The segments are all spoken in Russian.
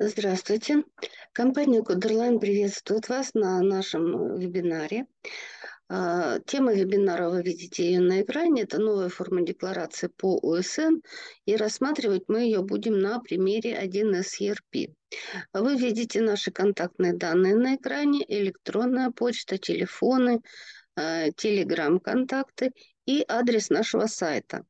Здравствуйте. Компания Кодерлайн приветствует вас на нашем вебинаре. Тема вебинара, вы видите ее на экране, это новая форма декларации по УСН, и рассматривать мы ее будем на примере 1С-ERP. Вы видите наши контактные данные на экране, электронная почта, телефоны, телеграм-контакты и адрес нашего сайта.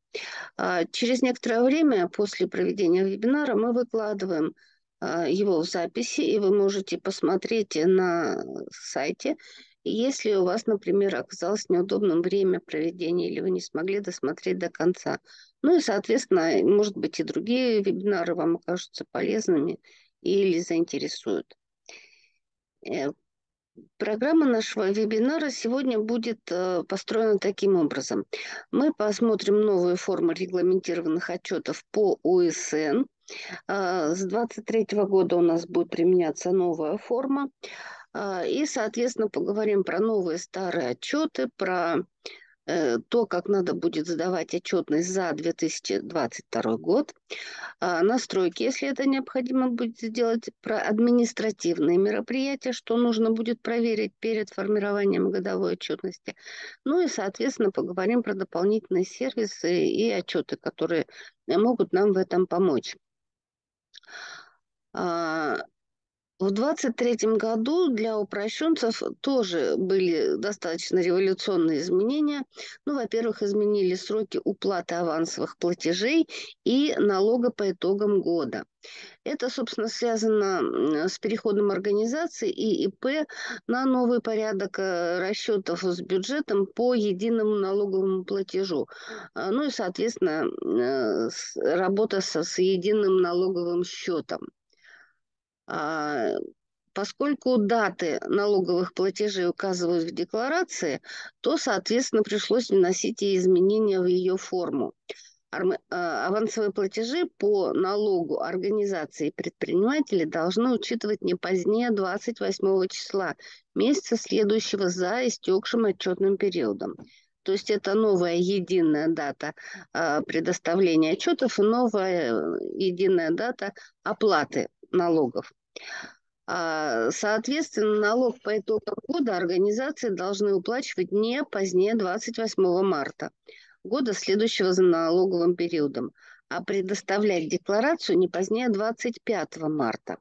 Через некоторое время после проведения вебинара мы выкладываем его в записи, и вы можете посмотреть на сайте. Если у вас, например, оказалось неудобным время проведения, или вы не смогли досмотреть до конца. Ну и, соответственно, может быть, и другие вебинары вам окажутся полезными или заинтересуют. Программа нашего вебинара сегодня будет построена таким образом. Мы посмотрим новые формы регламентированных отчетов по УСН. С 2023 года у нас будет применяться новая форма. И, соответственно, поговорим про новые старые отчеты, про то, как надо будет сдавать отчетность за 2022 год, настройки, если это необходимо будет сделать, про административные мероприятия, что нужно будет проверить перед формированием годовой отчетности. Ну и, соответственно, поговорим про дополнительные сервисы и отчеты, которые могут нам в этом помочь. В 2023 году для упрощенцев тоже были достаточно революционные изменения. Ну, во-первых, изменили сроки уплаты авансовых платежей и налога по итогам года. Это, собственно, связано с переходом организации и ИП на новый порядок расчетов с бюджетом по единому налоговому платежу. Ну и, соответственно, работа с единым налоговым счетом. Поскольку даты налоговых платежей указывают в декларации, то, соответственно, пришлось вносить и изменения в ее форму. Авансовые платежи по налогу организации и предпринимателей должны учитывать не позднее 28 числа месяца следующего за истекшим отчетным периодом. То есть это новая единая дата предоставления отчетов и новая единая дата оплаты налогов. Соответственно, налог по итогам года организации должны уплачивать не позднее 28 марта года, следующего за налоговым периодом, а предоставлять декларацию не позднее 25 марта.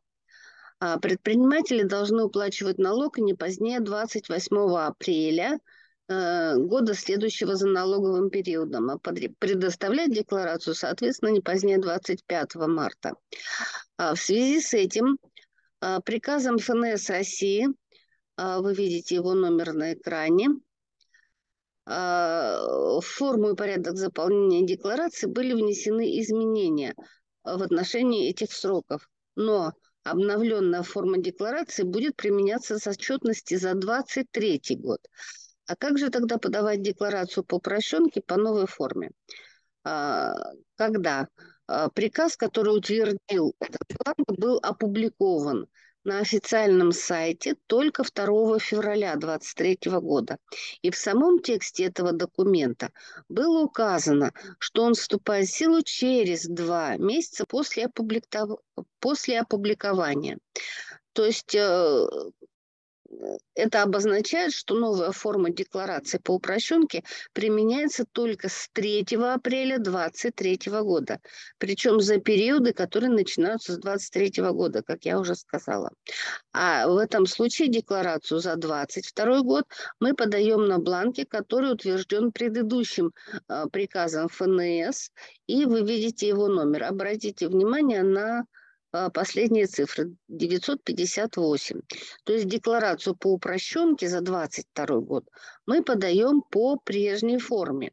Предприниматели должны уплачивать налог не позднее 28 апреля года, следующего за налоговым периодом, а предоставлять декларацию, соответственно, не позднее 25 марта. В связи с этим приказом ФНС России, вы видите его номер на экране, форму и порядок заполнения декларации были внесены изменения в отношении этих сроков. Но обновленная форма декларации будет применяться с отчетности за 2023 год. А как же тогда подавать декларацию по упрощенке по новой форме? Когда приказ, который утвердил этот план, был опубликован на официальном сайте только 2 февраля 2023 года. И в самом тексте этого документа было указано, что он вступает в силу через 2 месяца после опубликования. То есть это обозначает, что новая форма декларации по упрощенке применяется только с 3 апреля 2023 года, причем за периоды, которые начинаются с 2023 года, как я уже сказала. А в этом случае декларацию за 2022 год мы подаем на бланке, который утвержден предыдущим приказом ФНС, и вы видите его номер. Обратите внимание на последние цифры 958. То есть декларацию по упрощенке за 2022 год мы подаем по прежней форме.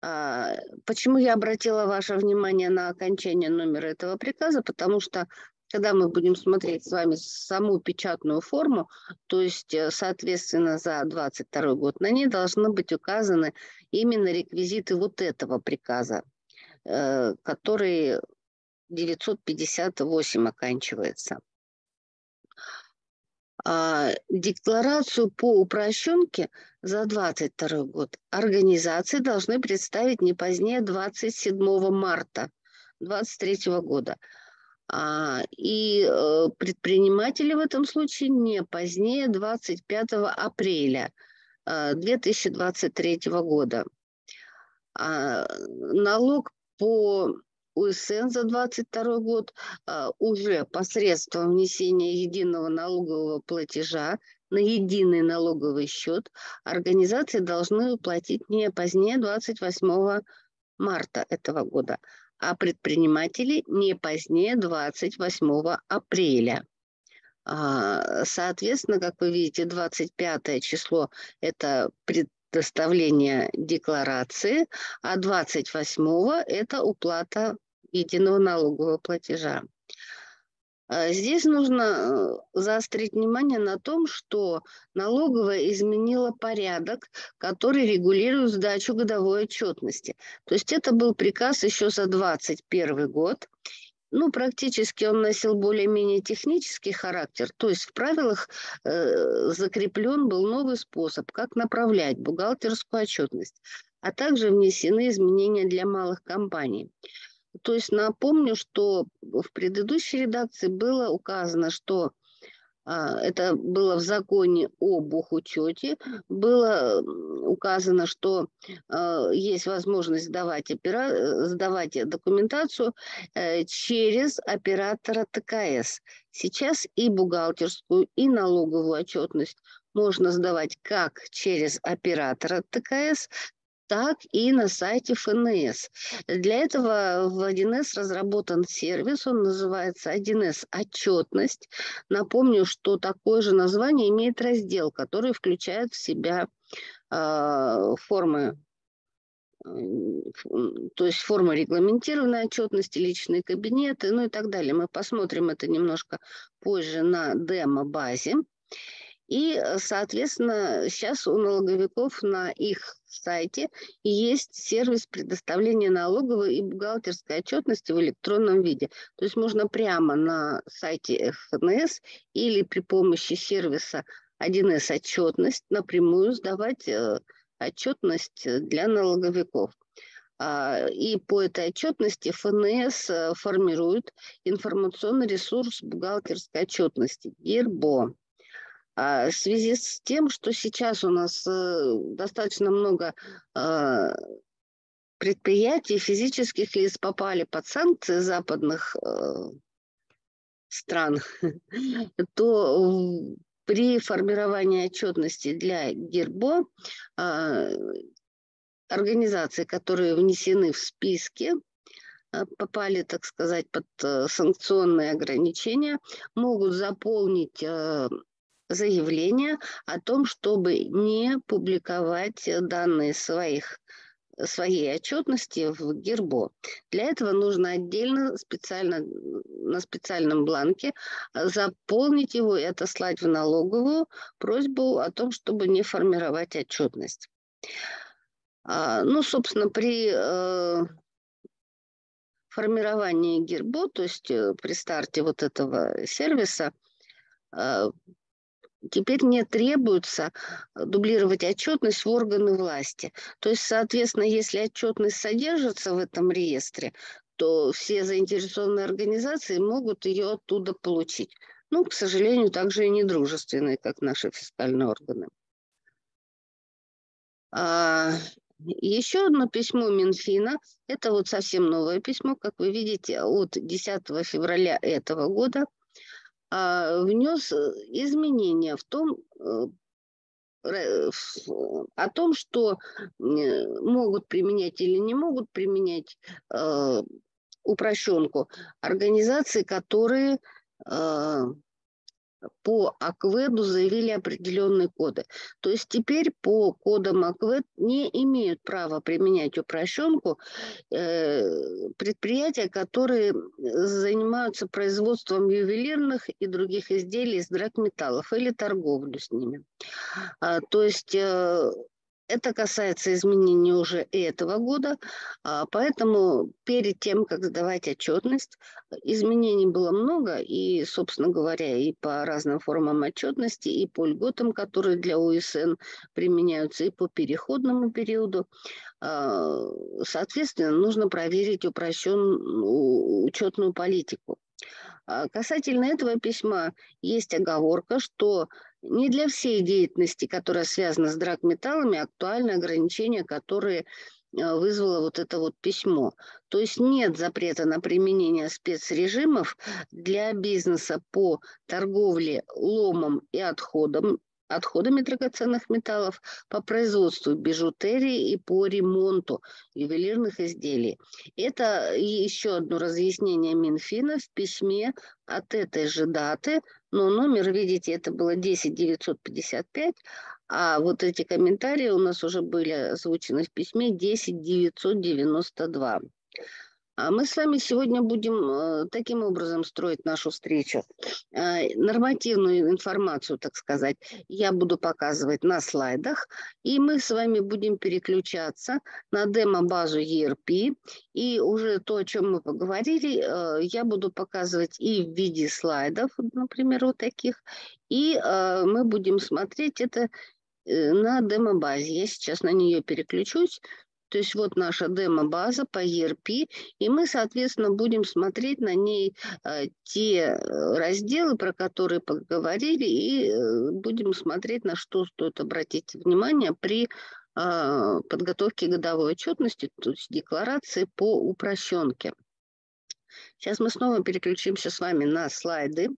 Почему я обратила ваше внимание на окончание номера этого приказа? Потому что когда мы будем смотреть с вами саму печатную форму, то есть, соответственно, за 2022 год на ней должны быть указаны именно реквизиты вот этого приказа, который 958 оканчивается. Декларацию по упрощенке за 2022 год организации должны представить не позднее 27 марта 2023 года. И предприниматели в этом случае не позднее 25 апреля 2023 года. Налог по УСН за 2022 год уже посредством внесения единого налогового платежа на единый налоговый счет организации должны уплатить не позднее 28 марта этого года, а предприниматели не позднее 28 апреля. Соответственно, как вы видите, 25 число – это предоставление декларации, а 28 – это уплата единого налогового платежа. Здесь нужно заострить внимание на том, что налоговая изменила порядок, который регулирует сдачу годовой отчетности. То есть это был приказ еще за 2021 год. Ну, практически он носил более-менее технический характер. То есть в правилах закреплен был новый способ, как направлять бухгалтерскую отчетность, а также внесены изменения для малых компаний. То есть напомню, что в предыдущей редакции было указано, что это было в законе о бухучете, было указано, что есть возможность сдавать документацию через оператора ТКС. Сейчас и бухгалтерскую, и налоговую отчетность можно сдавать как через оператора ТКС, так и на сайте ФНС. Для этого в 1С разработан сервис, он называется 1С-отчетность. Напомню, что такое же название имеет раздел, который включает в себя формы, то есть формы регламентированной отчетности, личные кабинеты, ну и так далее. Мы посмотрим это немножко позже на демо-базе. И, соответственно, сейчас у налоговиков на их сайте есть сервис предоставления налоговой и бухгалтерской отчетности в электронном виде. То есть можно прямо на сайте ФНС или при помощи сервиса 1С-отчетность напрямую сдавать отчетность для налоговиков. И по этой отчетности ФНС формирует информационный ресурс бухгалтерской отчетности «ГИРБО». В связи с тем, что сейчас у нас достаточно много предприятий, физических лиц попали под санкции западных стран, то при формировании отчетности для ГИРБО организации, которые внесены в списки, попали, так сказать, под санкционные ограничения, могут заполнить заявление о том, чтобы не публиковать данные своей отчетности в ГИРБО. Для этого нужно отдельно на специальном бланке заполнить его и отослать в налоговую просьбу о том, чтобы не формировать отчетность. Ну, собственно, при формировании ГИРБО, то есть при старте вот этого сервиса, теперь не требуется дублировать отчетность в органы власти. То есть, соответственно, если отчетность содержится в этом реестре, то все заинтересованные организации могут ее оттуда получить. Ну, к сожалению, также и недружественные, как наши фискальные органы. Еще одно письмо Минфина, это вот совсем новое письмо, как вы видите, от 10 февраля этого года, внес изменения о том, что могут применять или не могут применять упрощенку организации, которые по ОКВЭДу заявили определенные коды. То есть теперь по кодам ОКВЭД не имеют права применять упрощенку предприятия, которые занимаются производством ювелирных и других изделий из драгметаллов или торговлю с ними. То есть это касается изменений уже этого года, поэтому перед тем, как сдавать отчетность, изменений было много, и, собственно говоря, и по разным формам отчетности, и по льготам, которые для УСН применяются, и по переходному периоду. Соответственно, нужно проверить упрощенную учетную политику. Касательно этого письма есть оговорка, что не для всей деятельности, которая связана с драгметаллами, актуальны ограничения, которые вызвало вот это вот письмо. То есть нет запрета на применение спецрежимов для бизнеса по торговле ломом и отходами драгоценных металлов, по производству бижутерии и по ремонту ювелирных изделий. Это еще одно разъяснение Минфина в письме от этой же даты, но номер, видите, это было 10955, а вот эти комментарии у нас уже были озвучены в письме 10992. А мы с вами сегодня будем таким образом строить нашу встречу. Нормативную информацию, так сказать, я буду показывать на слайдах. И мы с вами будем переключаться на демо-базу ERP. И уже то, о чем мы поговорили, я буду показывать и в виде слайдов, например, вот таких. И мы будем смотреть это на демо-базе. Я сейчас на нее переключусь. То есть вот наша демо-база по ERP, и мы, соответственно, будем смотреть на ней те разделы, про которые поговорили, и будем смотреть, на что стоит обратить внимание при подготовке годовой отчетности, то есть декларации по упрощенке. Сейчас мы снова переключимся с вами на слайды.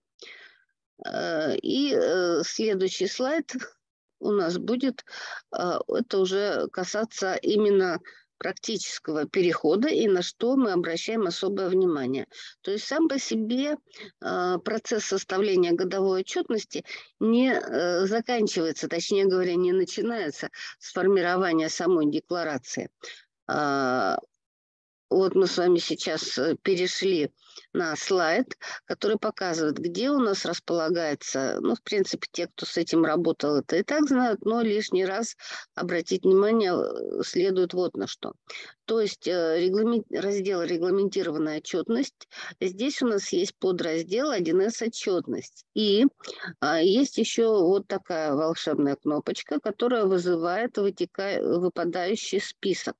И следующий слайд у нас будет, это уже касаться именно практического перехода и на что мы обращаем особое внимание. То есть сам по себе процесс составления годовой отчетности не заканчивается, точнее говоря, не начинается с формирования самой декларации. Вот мы с вами сейчас перешли на слайд, который показывает, где у нас располагается, ну, в принципе, те, кто с этим работал, это и так знают, но лишний раз обратить внимание следует вот на что. То есть раздел «Регламентированная отчетность», здесь у нас есть подраздел «1С-отчетность». И есть еще вот такая волшебная кнопочка, которая вызывает выпадающий список.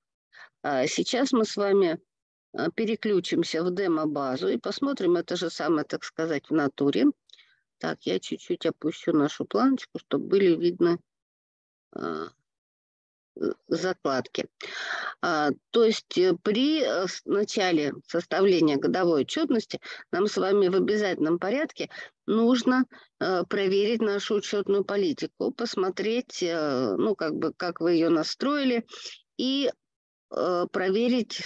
Сейчас мы с вами переключимся в демо-базу и посмотрим это же самое, так сказать, в натуре. Так, я чуть-чуть опущу нашу планочку, чтобы были видны закладки. То есть при начале составления годовой отчетности нам с вами в обязательном порядке нужно проверить нашу учетную политику, посмотреть, ну, как бы, как вы ее настроили, и проверить,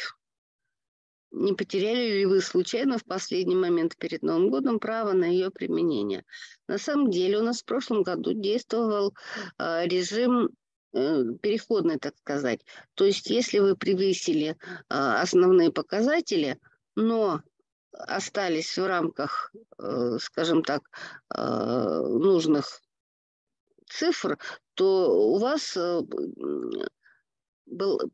не потеряли ли вы случайно в последний момент перед Новым годом право на ее применение. На самом деле у нас в прошлом году действовал режим переходный, так сказать. То есть если вы превысили основные показатели, но остались в рамках, скажем так, нужных цифр, то у вас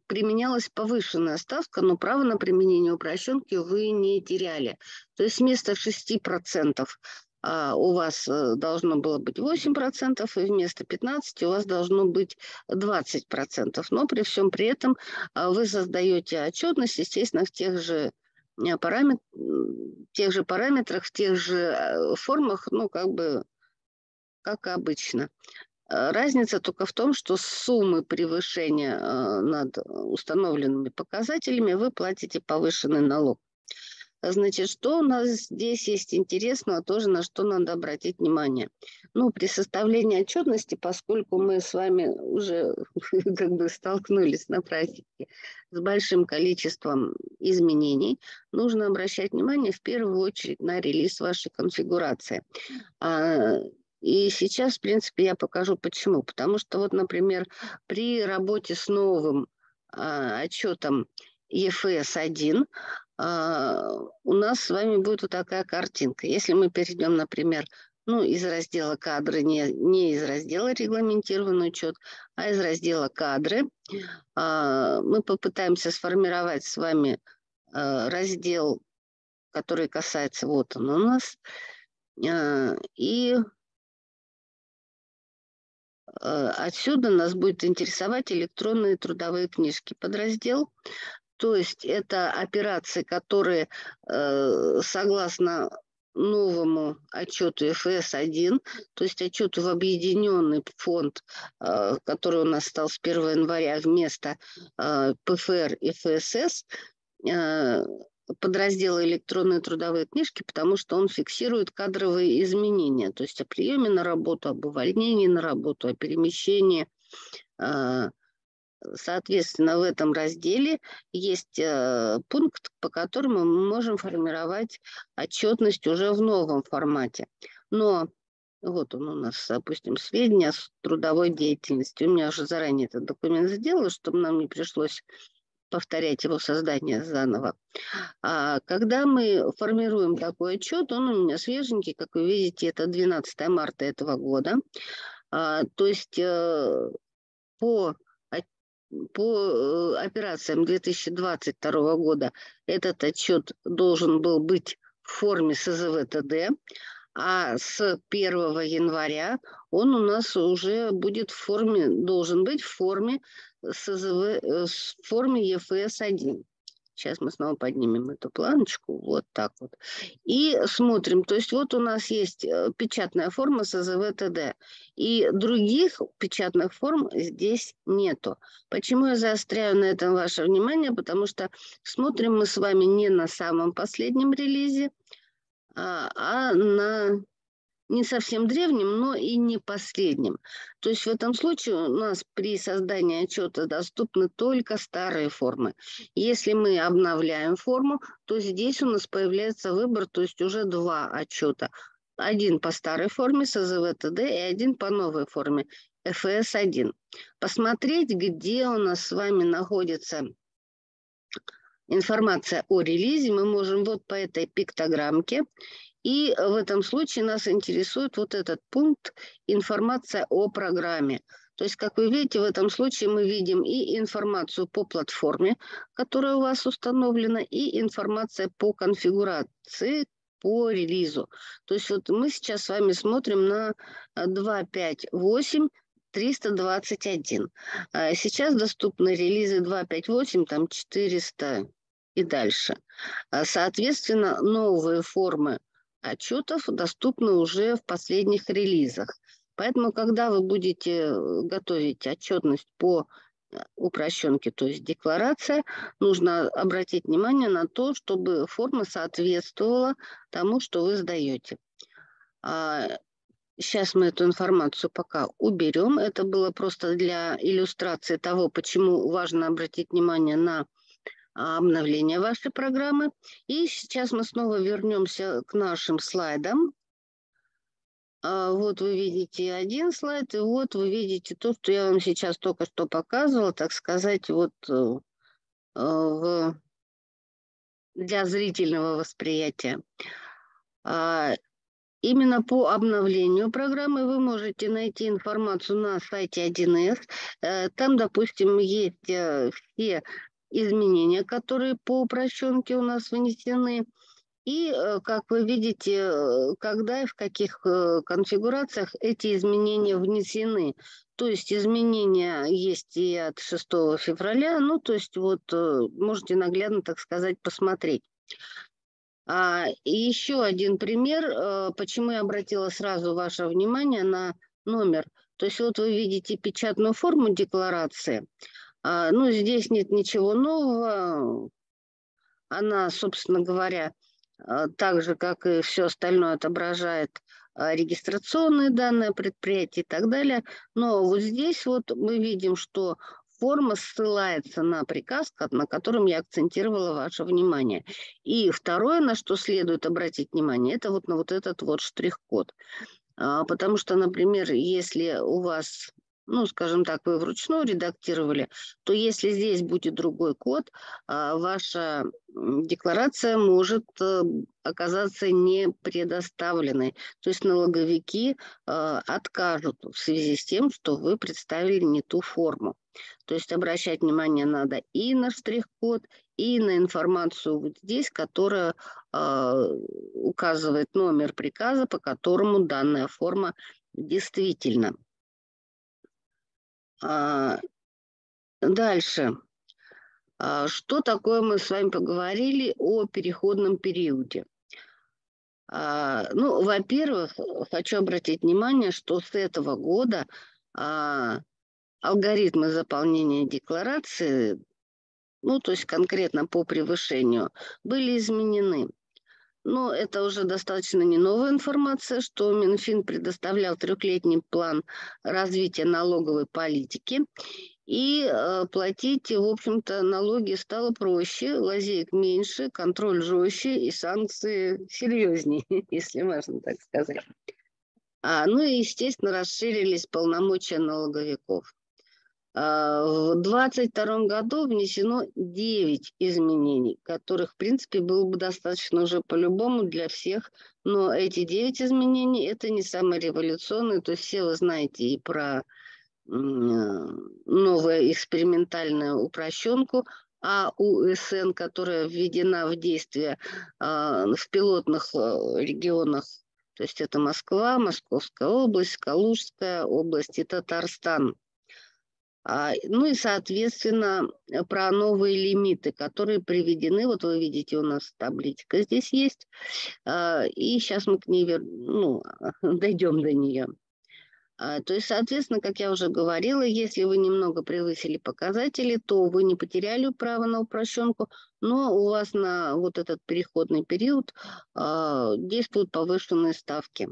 применялась повышенная ставка, но право на применение упрощенки вы не теряли. То есть вместо 6% у вас должно было быть 8%, и вместо 15% у вас должно быть 20%. Но при всем при этом вы создаете отчетность, естественно, в тех же параметрах, в тех же формах, ну, как бы, как обычно. Разница только в том, что суммы превышения над установленными показателями вы платите повышенный налог. Значит, что у нас здесь есть интересного, тоже на что надо обратить внимание. Ну, при составлении отчетности, поскольку мы с вами уже как бы столкнулись на практике с большим количеством изменений, нужно обращать внимание в первую очередь на релиз вашей конфигурации. И сейчас, в принципе, я покажу почему. Потому что, вот, например, при работе с новым отчетом ЕФС-1 у нас с вами будет вот такая картинка. Если мы перейдем, например, ну, из раздела «Кадры», не из раздела «Регламентированный учет», а из раздела «Кадры», мы попытаемся сформировать с вами раздел, который касается, вот он у нас, и отсюда нас будет интересовать электронные трудовые книжки подраздел. То есть это операции, которые согласно новому отчету ЕФС-1, то есть отчету в Объединенный фонд, который у нас стал с 1 января вместо ПФР и ФСС, подраздела электронные трудовые книжки, потому что он фиксирует кадровые изменения, то есть о приеме на работу, об увольнении на работу, о перемещении. Соответственно, в этом разделе есть пункт, по которому мы можем формировать отчетность уже в новом формате. Но вот он у нас, допустим, сведения о трудовой деятельности. У меня уже заранее этот документ сделал, чтобы нам не пришлось повторять его создание заново. А когда мы формируем такой отчет, он у меня свеженький, как вы видите, это 12 марта этого года. То есть по операциям 2022 года этот отчет должен был быть в форме СЗВ-ТД, а с 1 января он у нас уже будет в форме, должен быть в форме СЗВ, в форме ЕФС-1. Сейчас мы снова поднимем эту планочку, вот так вот. И смотрим, то есть вот у нас есть печатная форма СЗВ-ТД, и других печатных форм здесь нету. Почему я заостряю на этом ваше внимание? Потому что смотрим мы с вами не на самом последнем релизе, а на не совсем древнем, но и не последнем. То есть в этом случае у нас при создании отчета доступны только старые формы. Если мы обновляем форму, то здесь у нас появляется выбор, то есть уже два отчета. Один по старой форме СЗВ-ТД и один по новой форме ФС-1. Посмотреть, где у нас с вами находится информация о релизе, мы можем вот по этой пиктограммке. И в этом случае нас интересует вот этот пункт «Информация о программе». То есть, как вы видите, в этом случае мы видим и информацию по платформе, которая у вас установлена, и информация по конфигурации, по релизу. То есть вот мы сейчас с вами смотрим на 2.5.8. 321. Сейчас доступны релизы 2.5.8, там 400 и дальше. Соответственно, новые формы отчетов доступны уже в последних релизах. Поэтому, когда вы будете готовить отчетность по упрощенке, то есть декларация, нужно обратить внимание на то, чтобы форма соответствовала тому, что вы сдаете. Сейчас мы эту информацию пока уберем. Это было просто для иллюстрации того, почему важно обратить внимание на обновление вашей программы. И сейчас мы снова вернемся к нашим слайдам. Вот вы видите один слайд, и вот вы видите то, что я вам сейчас только что показывала, так сказать, вот для зрительного восприятия. Именно по обновлению программы вы можете найти информацию на сайте 1С. Там, допустим, есть все изменения, которые по упрощенке у нас внесены. И, как вы видите, когда и в каких конфигурациях эти изменения внесены. То есть изменения есть и от 6 февраля. Ну, то есть вот можете наглядно, так сказать, посмотреть. И еще один пример, почему я обратила сразу ваше внимание на номер. То есть вот вы видите печатную форму декларации. Ну, здесь нет ничего нового. Она, собственно говоря, так же, как и все остальное, отображает регистрационные данные предприятия и так далее. Но вот здесь вот мы видим, что форма ссылается на приказ, на котором я акцентировала ваше внимание. И второе, на что следует обратить внимание, это вот на вот этот вот штрих-код. Потому что, например, если у вас, ну, скажем так, вы вручную редактировали, то если здесь будет другой код, ваша декларация может оказаться не предоставленной. То есть налоговики откажут в связи с тем, что вы представили не ту форму. То есть обращать внимание надо и на штрих-код, и на информацию вот здесь, которая указывает номер приказа, по которому данная форма действительно. Дальше. Что такое мы с вами поговорили о переходном периоде? Ну, во-первых, хочу обратить внимание, что с этого года алгоритмы заполнения декларации, ну, то есть конкретно по превышению, были изменены. Но это уже достаточно не новая информация, что Минфин предоставлял трехлетний план развития налоговой политики. И платить, в общем-то, налоги стало проще, лазеек меньше, контроль жестче и санкции серьезнее, если можно так сказать. Ну и, естественно, расширились полномочия налоговиков. В 2022 году внесено 9 изменений, которых, в принципе, было бы достаточно уже по-любому для всех. Но эти 9 изменений – это не самые революционные. То есть все вы знаете и про новую экспериментальную упрощенку АУСН, которая введена в действие в пилотных регионах, то есть это Москва, Московская область, Калужская область и Татарстан. Ну и, соответственно, про новые лимиты, которые приведены, вот вы видите, у нас табличка здесь есть, и сейчас мы к ней дойдем до нее. То есть, соответственно, как я уже говорила, если вы немного превысили показатели, то вы не потеряли право на упрощенку, но у вас на вот этот переходный период действуют повышенные ставки.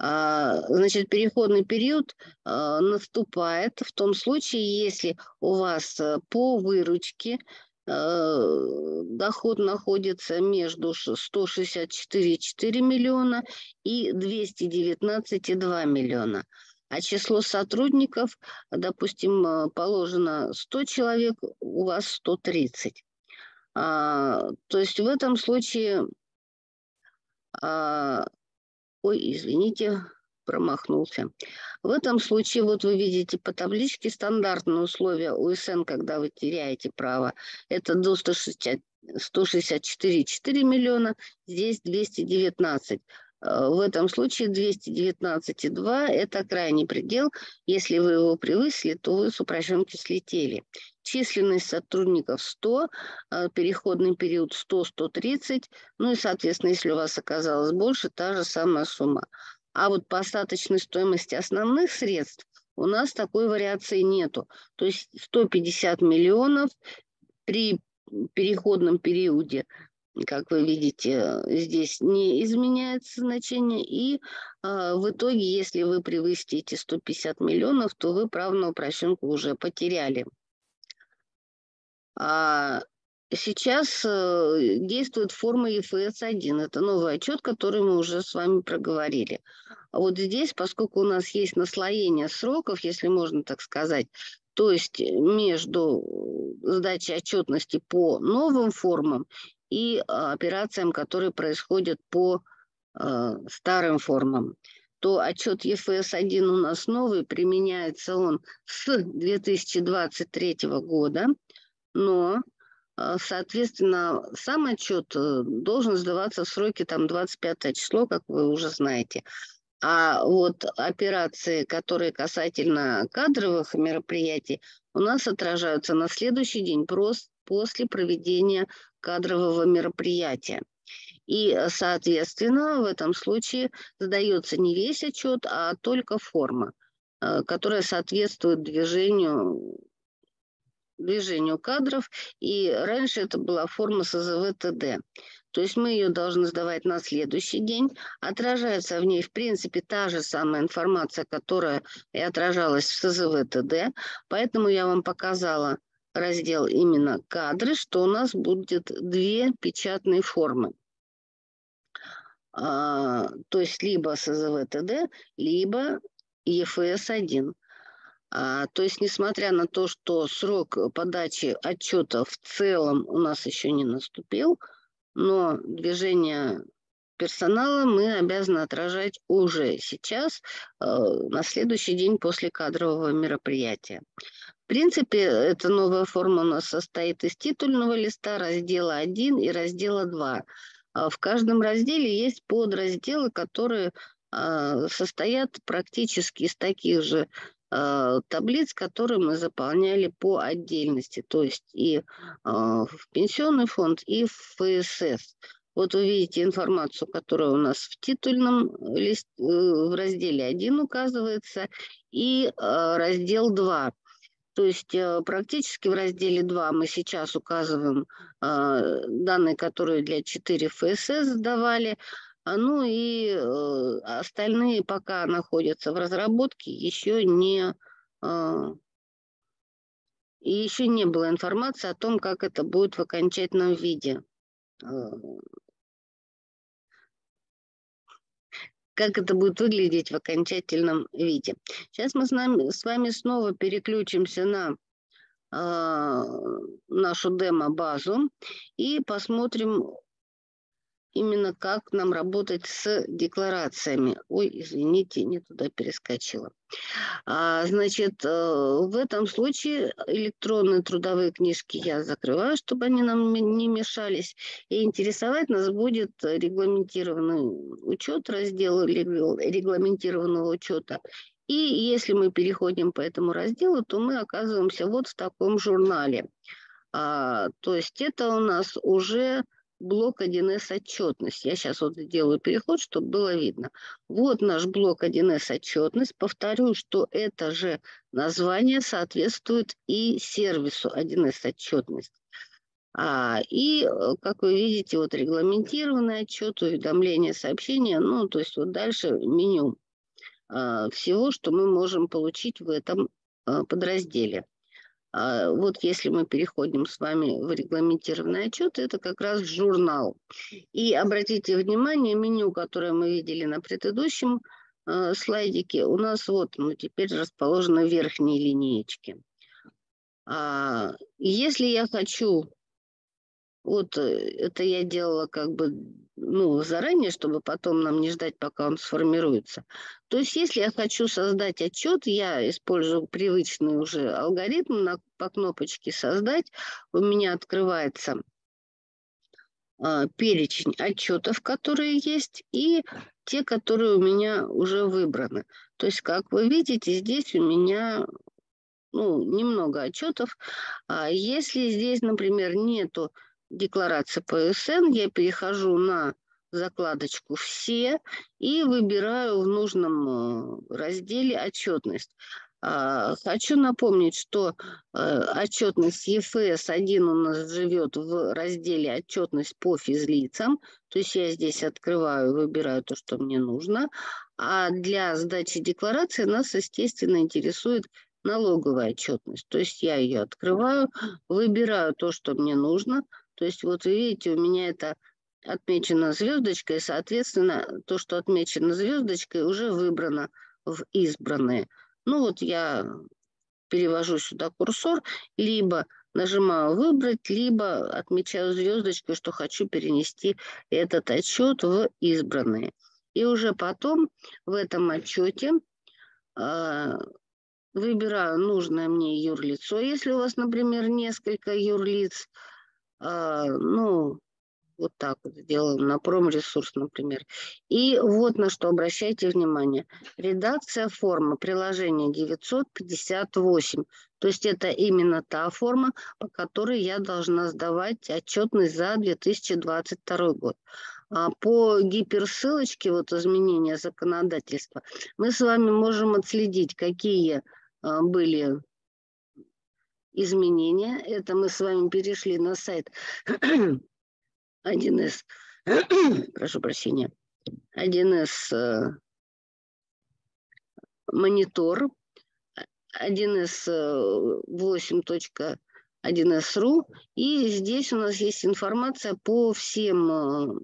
Значит, переходный период наступает в том случае, если у вас по выручке доход находится между 164,4 миллиона и 219,2 миллиона. А число сотрудников, допустим, положено 100 человек, у вас 130. То есть в этом случае... Ой, извините, промахнулся. В этом случае, вот вы видите по табличке, стандартные условия УСН, когда вы теряете право, это до 164,4 миллиона, здесь 219. В этом случае 219,2 – это крайний предел. Если вы его превысили, то вы с упрощенки слетели. Численность сотрудников 100, переходный период 100-130. Ну и, соответственно, если у вас оказалось больше, та же самая сумма. А вот по остаточной стоимости основных средств у нас такой вариации нету. То есть 150 миллионов при переходном периоде, как вы видите, здесь не изменяется значение, и в итоге, если вы превысите эти 150 миллионов, то вы право на упрощенку уже потеряли. Сейчас действует форма ЕФС-1, это новый отчет, который мы уже с вами проговорили. Вот здесь, поскольку у нас есть наслоение сроков, если можно так сказать, то есть между сдачей отчетности по новым формам и операциям, которые происходят по старым формам, то отчет ЕФС-1 у нас новый, применяется он с 2023 года, но, соответственно, сам отчет должен сдаваться в сроке там, 25 число, как вы уже знаете. А вот операции, которые касательно кадровых мероприятий, у нас отражаются на следующий день после проведения кадрового мероприятия. И, соответственно, в этом случае сдается не весь отчет, а только форма, которая соответствует движению кадров. И раньше это была форма СЗВ-ТД. То есть мы ее должны сдавать на следующий день. Отражается в ней, в принципе, та же самая информация, которая и отражалась в СЗВ-ТД. Поэтому я вам показала раздел именно «Кадры», что у нас будет 2 печатные формы. То есть либо СЗВ-ТД, либо ЕФС-1. То есть, несмотря на то, что срок подачи отчета в целом у нас еще не наступил, но движение персонала мы обязаны отражать уже сейчас, на следующий день после кадрового мероприятия. В принципе, эта новая форма у нас состоит из титульного листа, раздела 1 и раздела 2. В каждом разделе есть подразделы, которые состоят практически из таких же таблиц, которые мы заполняли по отдельности, то есть и в пенсионный фонд, и в ФСС. Вот вы видите информацию, которая у нас в титульном листе, в разделе 1 указывается, и раздел 2. То есть практически в разделе 2 мы сейчас указываем данные, которые для 4 ФСС сдавали, ну и остальные пока находятся в разработке, еще не было информации о том, как это будет в окончательном виде. Как это будет выглядеть в окончательном виде. Сейчас мы с вами снова переключимся на нашу демо-базу и посмотрим именно, как нам работать с декларациями. Ой, извините, не туда перескочила. Значит, в этом случае электронные трудовые книжки я закрываю, чтобы они нам не мешались. И интересовать нас будет регламентированный учет, раздел регламентированного учета. И если мы переходим по этому разделу, то мы оказываемся вот в таком журнале. То есть это у нас уже... блок 1С-отчетность. Я сейчас вот сделаю переход, чтобы было видно. Вот наш блок 1С-отчетность. Повторю, что это же название соответствует и сервису 1С-отчетность. И, как вы видите, вот регламентированный отчет, уведомления, сообщения. Ну, то есть вот дальше меню всего, что мы можем получить в этом подразделе. Вот если мы переходим с вами в регламентированный отчет, это как раз журнал. И обратите внимание, меню, которое мы видели на предыдущем слайдике, у нас вот теперь расположено в верхней линеечке. Если я хочу, вот это я делала как бы заранее, чтобы потом нам не ждать, пока он сформируется. То есть, если я хочу создать отчет, я использую привычный уже алгоритм, по кнопочке «Создать» у меня открывается перечень отчетов, которые есть, и те, которые у меня уже выбраны. То есть, как вы видите, здесь у меня немного отчетов. Если здесь, например, нету декларация по УСН, я перехожу на закладочку «Все» и выбираю в нужном разделе «Отчетность». Хочу напомнить, что отчетность ЕФС-1 у нас живет в разделе «Отчетность по физлицам». То есть я здесь открываю, выбираю то, что мне нужно. А для сдачи декларации нас, естественно, интересует налоговая отчетность. То есть я ее открываю, выбираю то, что мне нужно. То есть вот вы видите, у меня это отмечено звездочкой, соответственно, то, что отмечено звездочкой, уже выбрано в избранные. Ну вот я перевожу сюда курсор, либо нажимаю «Выбрать», либо отмечаю звездочкой, что хочу перенести этот отчет в избранные. И уже потом в этом отчете выбираю нужное мне юрлицо. Если у вас, например, несколько юрлиц, вот так вот сделаем на промресурс, например. И вот на что обращайте внимание. Редакция формы приложения 958. То есть это именно та форма, по которой я должна сдавать отчетность за 2022 год. По гиперссылочке, вот изменения законодательства, мы с вами можем отследить, какие были изменения. Это мы с вами перешли на сайт 1С, прошу прощения, 1С-монитор, 1С8.1С.ру, и здесь у нас есть информация по всем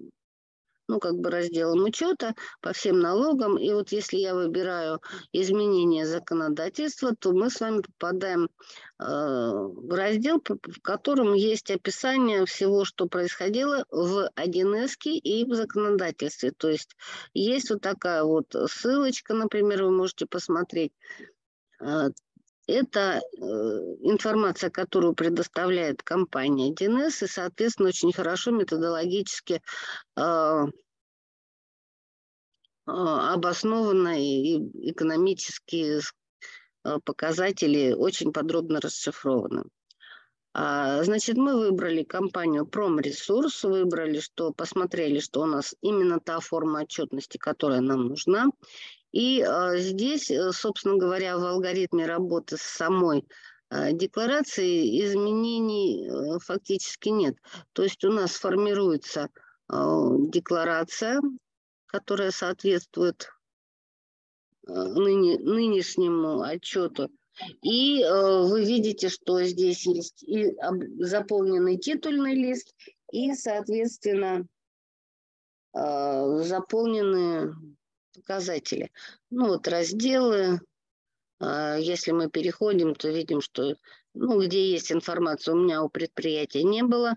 разделам учета, по всем налогам. И вот если я выбираю изменения законодательства, то мы с вами попадаем в раздел, в котором есть описание всего, что происходило в 1С-ке и в законодательстве. То есть есть вот такая вот ссылочка, например, вы можете посмотреть. Это информация, которую предоставляет компания 1С, и, соответственно, очень хорошо методологически обоснованно, и экономические показатели очень подробно расшифрованы. Значит, мы выбрали компанию «Промресурс», выбрали, что посмотрели, что у нас именно та форма отчетности, которая нам нужна. И здесь, собственно говоря, в алгоритме работы с самой декларацией изменений фактически нет. То есть у нас формируется декларация, которая соответствует нынешнему отчету. И вы видите, что здесь есть и заполненный титульный лист, и, соответственно, заполненные показатели. Ну вот разделы. Если мы переходим, то видим, что где есть информация, у меня у предприятия не было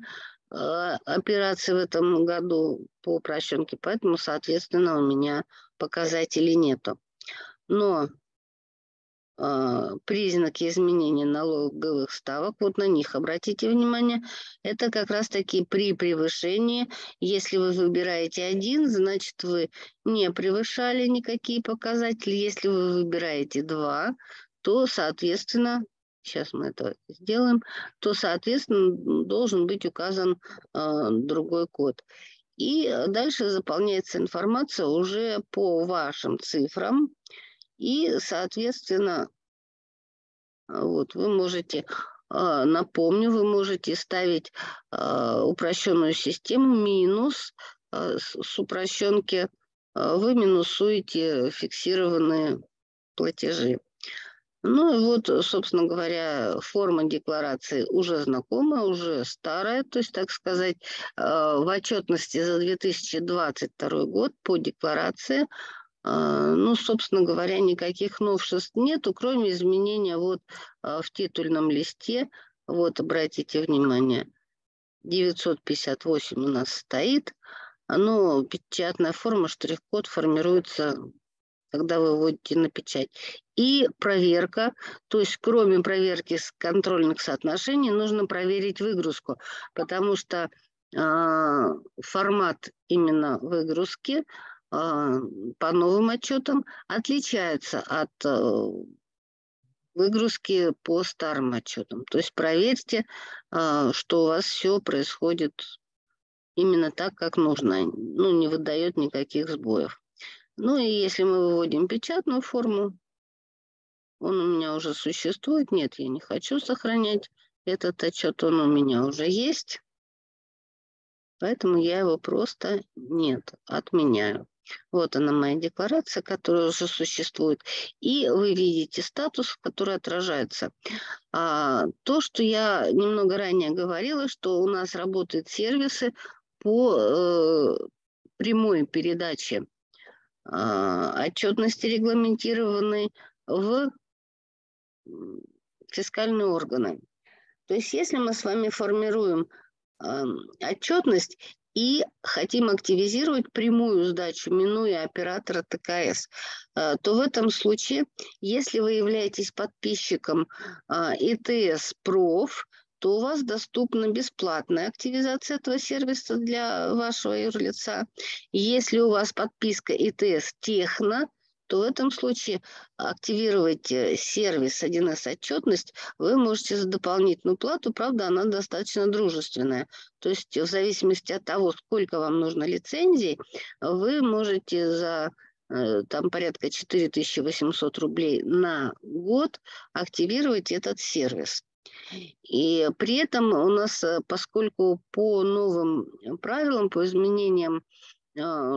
операций в этом году по упрощенке, поэтому, соответственно, у меня показателей нету. Но признаки изменения налоговых ставок, вот на них обратите внимание, это как раз-таки при превышении. Если вы выбираете один, значит, вы не превышали никакие показатели. Если вы выбираете два, то, соответственно, сейчас мы это сделаем, то, соответственно, должен быть указан другой код. И дальше заполняется информация уже по вашим цифрам. И, соответственно, вот вы можете, напомню, вы можете ставить упрощенную систему минус с упрощенки, вы минусуете фиксированные платежи. Ну и вот, собственно говоря, форма декларации уже знакомая, уже старая, то есть, так сказать, в отчетности за 2022 год по декларации, ну, собственно говоря, никаких новшеств нету, кроме изменения вот в титульном листе. Вот, обратите внимание, 958 у нас стоит, но печатная форма, штрих-код формируется, когда вы вводите на печать. И проверка, то есть кроме проверки контрольных соотношений, нужно проверить выгрузку, потому что формат именно выгрузки по новым отчетам отличается от выгрузки по старым отчетам. То есть проверьте, что у вас все происходит именно так, как нужно. Ну, не выдает никаких сбоев. Ну и если мы выводим печатную форму, он у меня уже существует. Нет, я не хочу сохранять этот отчет, он у меня уже есть. Поэтому я его просто отменяю. Вот она, моя декларация, которая уже существует. И вы видите статус, который отражается. То, что я немного ранее говорила, что у нас работают сервисы по прямой передаче отчетности регламентированной в фискальные органы. То есть если мы с вами формируем отчетность и хотим активизировать прямую сдачу, минуя оператора ТКС, то в этом случае, если вы являетесь подписчиком ИТС-ПРОФ, то у вас доступна бесплатная активизация этого сервиса для вашего юрлица. Если у вас подписка ИТС-ТЕХНО, то в этом случае активировать сервис 1С-отчетность вы можете за дополнительную плату, правда, она достаточно дружественная. То есть в зависимости от того, сколько вам нужно лицензий, вы можете за там, порядка 4800 рублей на год активировать этот сервис. И при этом у нас, поскольку по новым правилам, по изменениям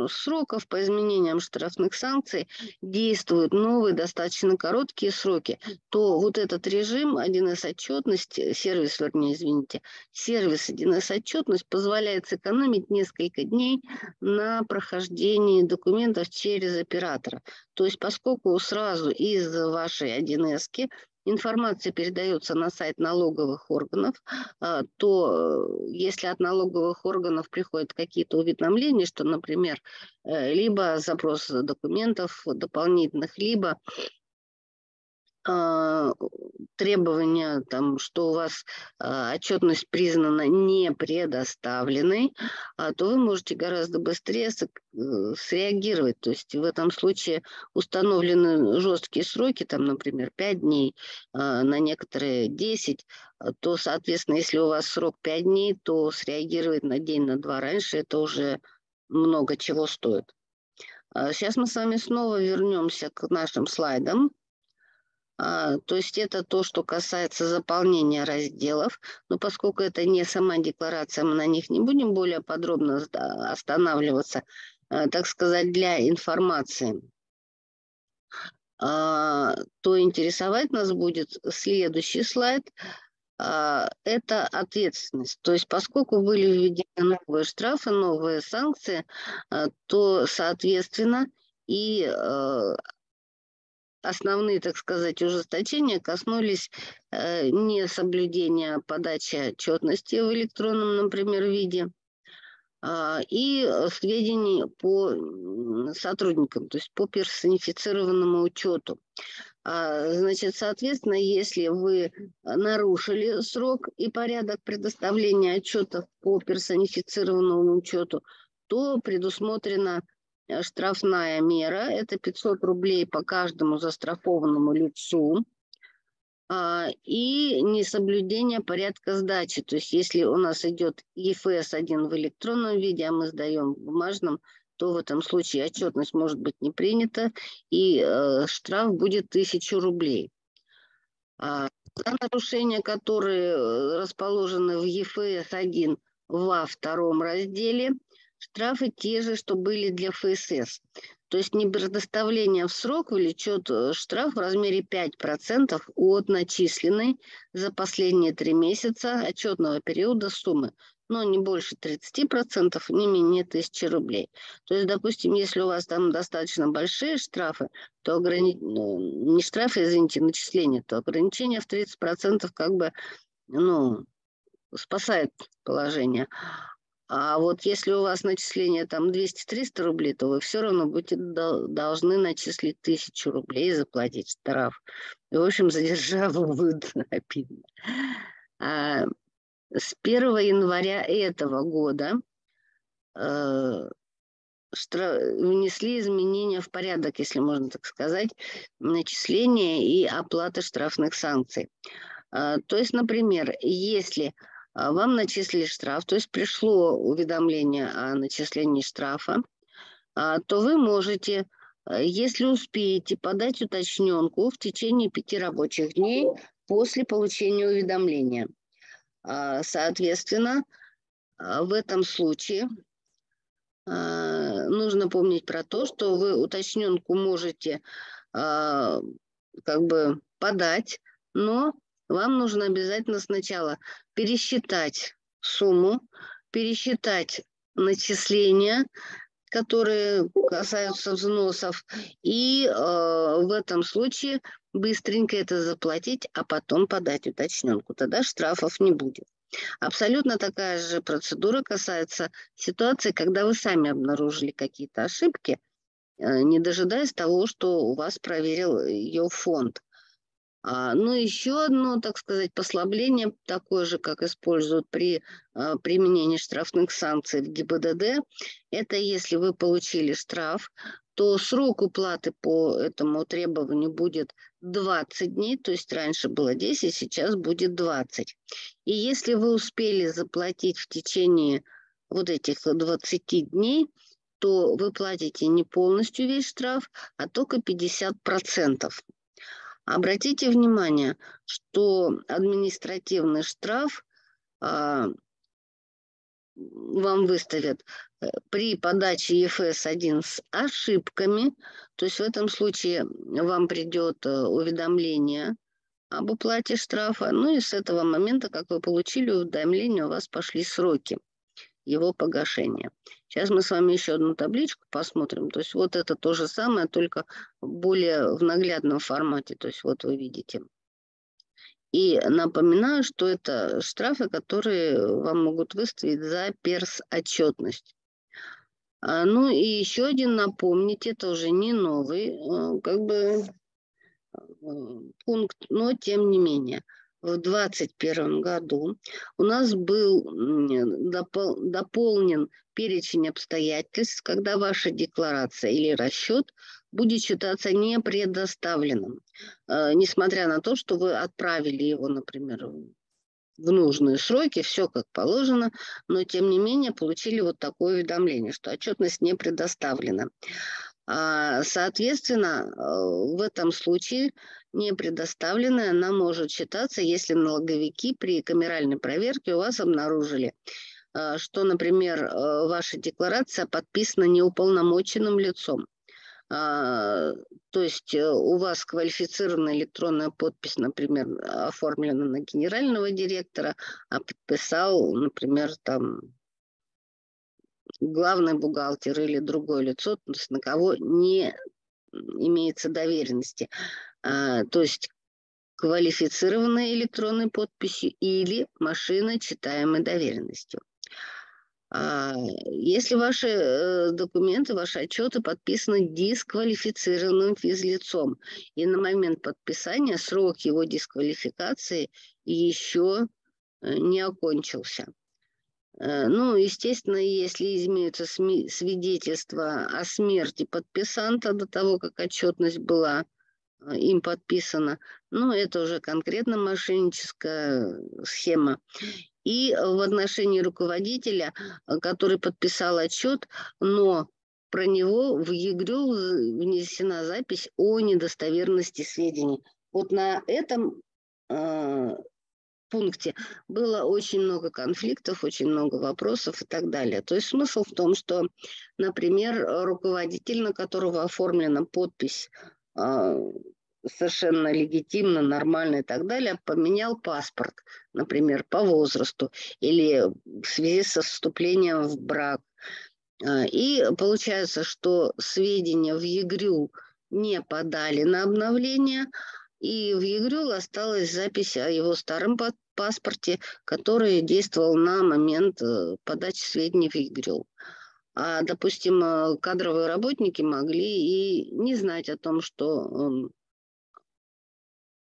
сроков, по изменениям штрафных санкций действуют новые, достаточно короткие сроки, то вот этот режим 1С-отчетность, сервис, вернее, извините, сервис 1С-отчетность позволяет сэкономить несколько дней на прохождении документов через оператора. То есть поскольку сразу из вашей 1С-ки информация передается на сайт налоговых органов, то если от налоговых органов приходят какие-то уведомления, что, например, либо запрос документов дополнительных, либо требования, там, что у вас отчетность признана не предоставленной, то вы можете гораздо быстрее среагировать. То есть в этом случае установлены жесткие сроки, там, например, 5 дней, на некоторые 10, то, соответственно, если у вас срок 5 дней, то среагировать на день, на два раньше, это уже много чего стоит. Сейчас мы с вами снова вернемся к нашим слайдам. То есть это то, что касается заполнения разделов, но поскольку это не сама декларация, мы на них не будем более подробно останавливаться, так сказать, для информации. То интересовать нас будет следующий слайд. Это ответственность. То есть поскольку были введены новые штрафы, новые санкции, то, соответственно, и основные, так сказать, ужесточения коснулись несоблюдения подачи отчетности в электронном, например, виде и сведений по сотрудникам, то есть по персонифицированному учету. Значит, соответственно, если вы нарушили срок и порядок предоставления отчетов по персонифицированному учету, то предусмотрено штрафная мера, это 500 рублей по каждому застрахованному лицу, и несоблюдение порядка сдачи. То есть если у нас идет ЕФС-1 в электронном виде, а мы сдаем в бумажном, то в этом случае отчетность может быть не принята, и штраф будет 1000 рублей. За нарушения, которые расположены в ЕФС-1 во втором разделе, штрафы те же, что были для ФСС. То есть непредоставление в срок влечет штраф в размере 5% от начисленной за последние 3 месяца отчетного периода суммы, но не больше 30%, не менее 1000 рублей. То есть, допустим, если у вас там достаточно большие штрафы, то не штрафы, извините, начисления, то ограничение в 30% как бы, ну, спасает положение. А вот если у вас начисление там 200-300 рублей, то вы все равно будете должны начислить 1000 рублей и заплатить штраф. И, в общем, за державу выдано обидно. С 1 января этого года внесли изменения в порядок, если можно так сказать, начисления и оплаты штрафных санкций. То есть, например, если вам начислили штраф, то есть пришло уведомление о начислении штрафа, то вы можете, если успеете, подать уточненку в течение 5 рабочих дней после получения уведомления. Соответственно, в этом случае нужно помнить про то, что вы уточненку можете как бы подать, но вам нужно обязательно сначала пересчитать сумму, пересчитать начисления, которые касаются взносов, и в этом случае быстренько это заплатить, а потом подать уточненку. Тогда штрафов не будет. Абсолютно такая же процедура касается ситуации, когда вы сами обнаружили какие-то ошибки, не дожидаясь того, что у вас проверил ее фонд. Ну, еще одно, так сказать, послабление, такое же, как используют при применении штрафных санкций в ГИБДД, это если вы получили штраф, то срок уплаты по этому требованию будет 20 дней, то есть раньше было 10, сейчас будет 20. И если вы успели заплатить в течение вот этих 20 дней, то вы платите не полностью весь штраф, а только 50%. Обратите внимание, что административный штраф вам выставят при подаче ЕФС-1 с ошибками. То есть в этом случае вам придет уведомление об уплате штрафа. Ну и с этого момента, как вы получили уведомление, у вас пошли сроки его погашения. Сейчас мы с вами еще одну табличку посмотрим. То есть вот это то же самое, только более в наглядном формате. То есть вот вы видите. И напоминаю, что это штрафы, которые вам могут выставить за перс-отчетность. Ну и еще один, напомните, это уже не новый, как бы пункт, но тем не менее. В 2021 году у нас был дополнен перечень обстоятельств, когда ваша декларация или расчет будет считаться непредоставленным, несмотря на то, что вы отправили его, например, в нужные сроки, все как положено, но тем не менее получили вот такое уведомление, что отчетность не предоставлена. Соответственно, в этом случае непредоставленная она может считаться, если налоговики при камеральной проверке у вас обнаружили, что, например, ваша декларация подписана неуполномоченным лицом. То есть у вас квалифицированная электронная подпись, например, оформлена на генерального директора, а подписал, например, там главный бухгалтер или другое лицо, на кого не имеется доверенности. То есть квалифицированной электронной подписью или машина читаемой доверенностью. Если ваши документы, ваши отчеты подписаны дисквалифицированным физлицом, и на момент подписания срок его дисквалификации еще не окончился. Ну, естественно, если имеются свидетельства о смерти подписанта до того, как отчетность была им подписана, ну, это уже конкретно мошенническая схема. И в отношении руководителя, который подписал отчет, но про него в ЕГРЮЛ внесена запись о недостоверности сведений. Вот на этом пункте было очень много конфликтов, очень много вопросов и так далее. То есть смысл в том, что, например, руководитель, на которого оформлена подпись совершенно легитимно, нормально и так далее, поменял паспорт, например, по возрасту или в связи со вступлением в брак. И получается, что сведения в ЕГРЮЛ не подали на обновление, и в ЕГРЮЛ осталась запись о его старом паспорте, который действовал на момент подачи сведений в ЕГРЮЛ. А, допустим, кадровые работники могли и не знать о том, что он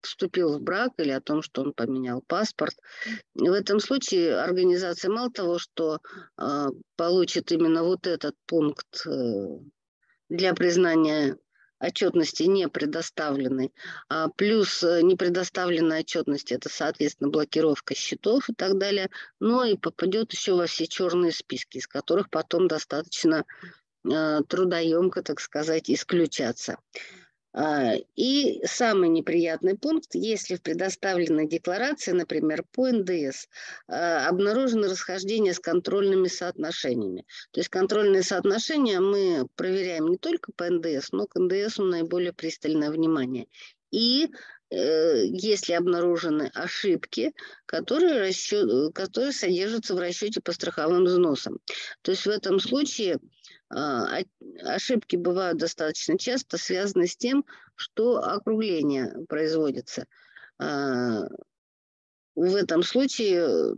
вступил в брак, или о том, что он поменял паспорт. В этом случае организация мало того, что получит именно вот этот пункт для признания отчетности не предоставленной, плюс не предоставленная отчетность — это, соответственно, блокировка счетов и так далее, но и попадет еще во все черные списки, из которых потом достаточно трудоемко, так сказать, исключаться. И самый неприятный пункт, если в предоставленной декларации, например, по НДС, обнаружено расхождение с контрольными соотношениями. То есть контрольные соотношения мы проверяем не только по НДС, но к НДСу наиболее пристальное внимание. И если обнаружены ошибки, которые содержатся в расчете по страховым взносам. То есть в этом случае ошибки бывают достаточно часто связаны с тем, что округление производится. В этом случае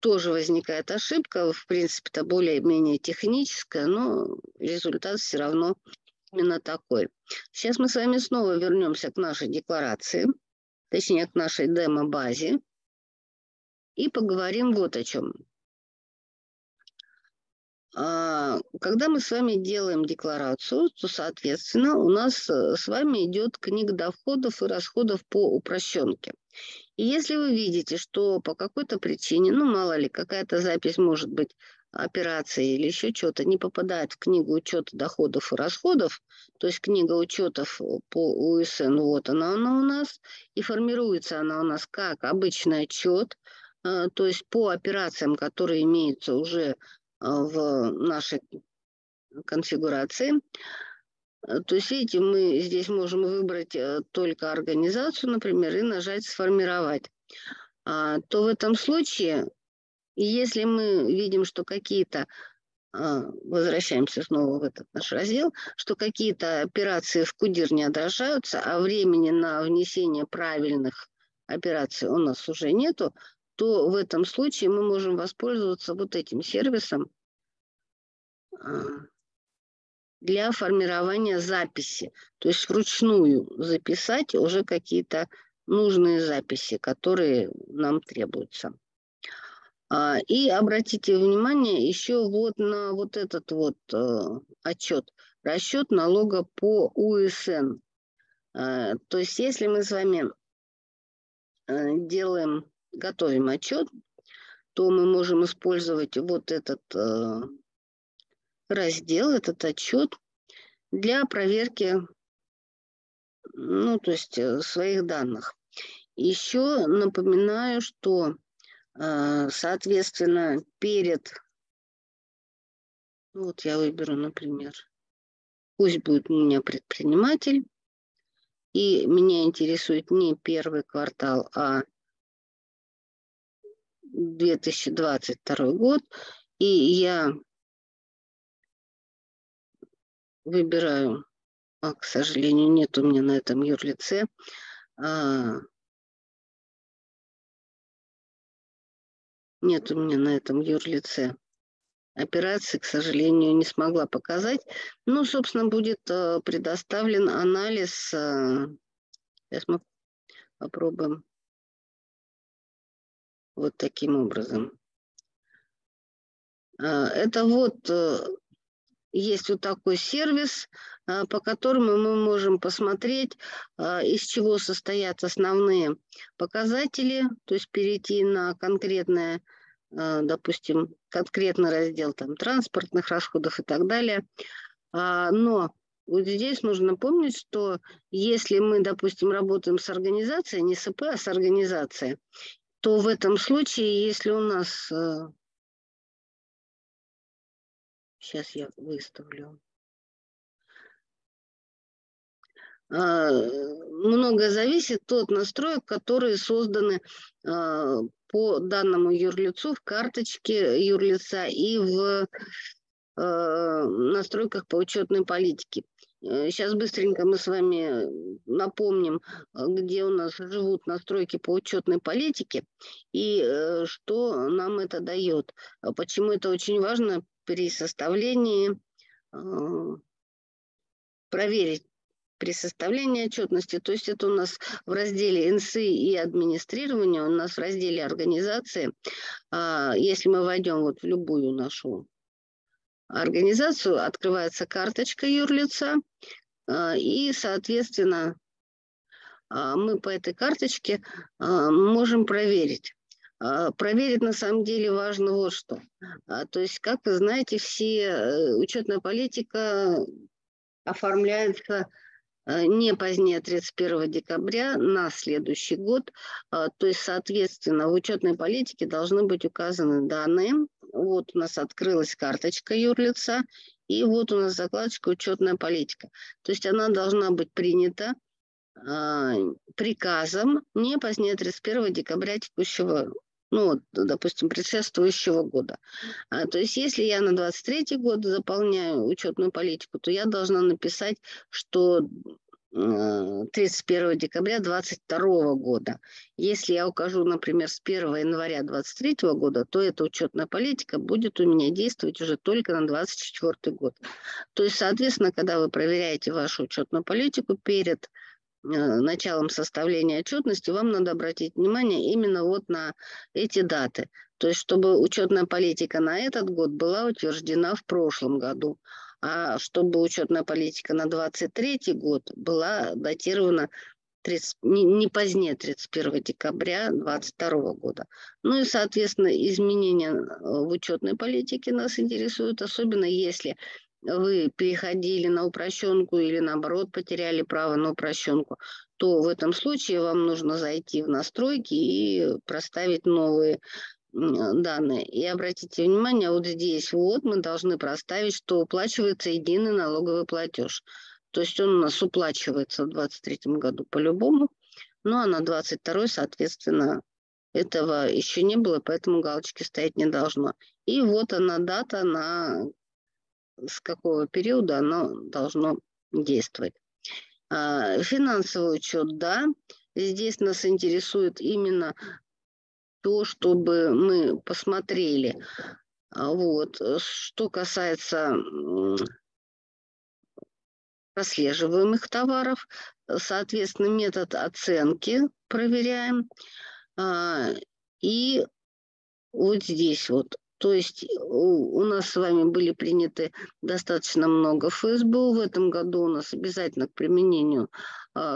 тоже возникает ошибка, в принципе-то более-менее техническая, но результат все равно именно такой. Сейчас мы с вами снова вернемся к нашей декларации, точнее к нашей демо-базе, и поговорим вот о чем. Когда мы с вами делаем декларацию, то, соответственно, у нас с вами идет книга доходов и расходов по упрощенке. И если вы видите, что по какой-то причине, ну, мало ли, какая-то запись может быть, операции или еще что-то, не попадает в книгу учета доходов и расходов, то есть книга учетов по УСН, вот она у нас, и формируется она у нас как обычный отчет, то есть по операциям, которые имеются уже в нашей конфигурации. То есть, видите, мы здесь можем выбрать только организацию, например, и нажать «Сформировать». То в этом случае, если мы видим, что какие-то, возвращаемся снова в этот наш раздел, что какие-то операции в КУДИР не отражаются, а времени на внесение правильных операций у нас уже нету, то в этом случае мы можем воспользоваться вот этим сервисом. для формирования записи. То есть вручную записать уже какие-то нужные записи, которые нам требуются. И обратите внимание еще вот на вот этот вот отчет. Расчет налога по УСН. То есть если мы с вами готовим отчет, то мы можем использовать вот этот раздел, этот отчет для проверки, ну, то есть своих данных. Еще напоминаю, что, соответственно, перед, вот я выберу, например, пусть будет у меня предприниматель, и меня интересует не первый квартал, а 2022 год, и я выбираю, к сожалению, нет у меня на этом юрлице, операции, к сожалению, не смогла показать. Ну, собственно, будет предоставлен анализ, сейчас мы попробуем вот таким образом. Это вот есть вот такой сервис, по которому мы можем посмотреть, из чего состоят основные показатели, то есть перейти на конкретное, допустим, конкретный раздел там, транспортных расходов и так далее. Но вот здесь нужно помнить, что если мы, допустим, работаем с организацией, не с ИП, а с организацией, то в этом случае, если у нас... Сейчас я выставлю. Много зависит от настроек, которые созданы по данному юрлицу в карточке юрлица и в настройках по учетной политике. Сейчас быстренько мы с вами напомним, где у нас живут настройки по учетной политике и что нам это дает. Почему это очень важно при составлении, проверить при составлении отчетности. То есть это у нас в разделе НСИ и администрирование, у нас в разделе организации. Если мы войдем вот в любую нашу организацию, открывается карточка юрлица, и, соответственно, мы по этой карточке можем проверить. Проверить на самом деле важно вот что. То есть, как вы знаете, все учетная политика оформляется не позднее 31 декабря на следующий год. То есть, соответственно, в учетной политике должны быть указаны данные. Вот у нас открылась карточка юрлица, и вот у нас закладочка «Учетная политика». То есть она должна быть принята приказом не позднее 31 декабря текущего, ну, допустим, предшествующего года. То есть если я на 23-й год заполняю учетную политику, то я должна написать, что 31 декабря 2022 года. Если я укажу, например, с 1 января 2023 года, то эта учетная политика будет у меня действовать уже только на 2024 год. То есть, соответственно, когда вы проверяете вашу учетную политику перед началом составления отчетности, вам надо обратить внимание именно вот на эти даты. То есть, чтобы учетная политика на этот год была утверждена в прошлом году, а чтобы учетная политика на 2023 год была датирована не позднее 31 декабря 2022 года. Ну и, соответственно, изменения в учетной политике нас интересуют, особенно если вы переходили на упрощенку или, наоборот, потеряли право на упрощенку, то в этом случае вам нужно зайти в настройки и проставить новые данные. И обратите внимание, вот здесь вот мы должны проставить, что уплачивается единый налоговый платеж. То есть он у нас уплачивается в 2023 году по-любому, ну а на 2022, соответственно, этого еще не было, поэтому галочки стоять не должно. И вот она дата, с какого периода оно должно действовать. Финансовый учет, да. Здесь нас интересует именно то, чтобы мы посмотрели. Вот. Что касается прослеживаемых товаров. Соответственно, метод оценки проверяем. И вот здесь вот. То есть у нас с вами были приняты достаточно много ФСБУ. В этом году у нас обязательно к применению